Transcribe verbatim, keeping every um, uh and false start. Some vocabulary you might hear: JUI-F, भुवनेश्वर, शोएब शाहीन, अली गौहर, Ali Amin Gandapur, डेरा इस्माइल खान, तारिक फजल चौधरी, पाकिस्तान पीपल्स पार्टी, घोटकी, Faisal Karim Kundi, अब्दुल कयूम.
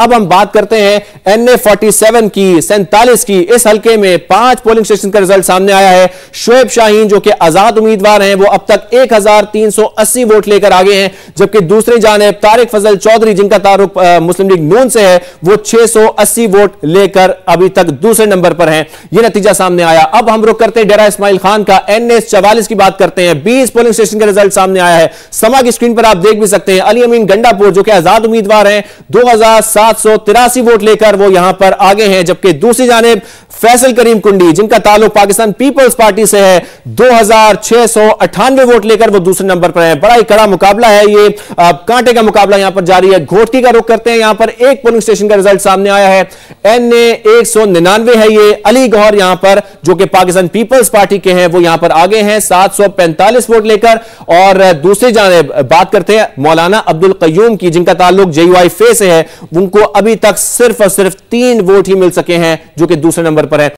अब हम बात करते हैं एन ए सैंतालीस की सैंतालीस की। इस हलके में पांच पोलिंग स्टेशन का रिजल्ट सामने आया है। शोएब शाहीन जो कि आजाद उम्मीदवार हैं, वो अब तक एक हज़ार तीन सौ अस्सी वोट लेकर आगे हैं, जबकि दूसरी जानिब तारिक फजल चौधरी जिनका तारुक मुस्लिम लीग नून से है, वो छह सौ अस्सी वोट लेकर अभी तक दूसरे नंबर पर हैं। यह नतीजा सामने आया। अब हम रुक करते हैं डेरा इस्माइल खान का एन ए चौवालीस की बात करते हैं। बीस पोलिंग स्टेशन का रिजल्ट सामने आया है। समा की स्क्रीन पर आप देख भी सकते हैं। अली अमीन गंडापुर जो कि आजाद उम्मीदवार हैं, दो हजार सात सौ तिरासी वोट लेकर वो यहां पर आगे हैं, जबकि दूसरी जानिब फैसल करीम कुंडी जिनका ताल्लुक पाकिस्तान पीपल्स पार्टी से है, दो हजार छह सौ अट्ठानवे वोट लेकर वो दूसरे नंबर पर हैं। बड़ा ही कड़ा मुकाबला है, ये कांटे का मुकाबला यहां पर जारी है। घोटकी का रुख करते हैं। यहां पर एक पोलिंग स्टेशन का रिजल्ट सामने आया है, एन ए एक सौ निन्यानवे है। ये अली गौहर यहां पर जो कि पाकिस्तान पीपल्स पार्टी के हैं, वो यहां पर आगे हैं सात सौ पैंतालीस वोट लेकर। और दूसरी जानिब बात करते हैं मौलाना अब्दुल कयूम की जिनका ताल्लुक जे यू आई एफ से है, उनको अभी तक सिर्फ और सिर्फ तीन वोट ही मिल सके हैं, जो कि दूसरे नंबर पर है।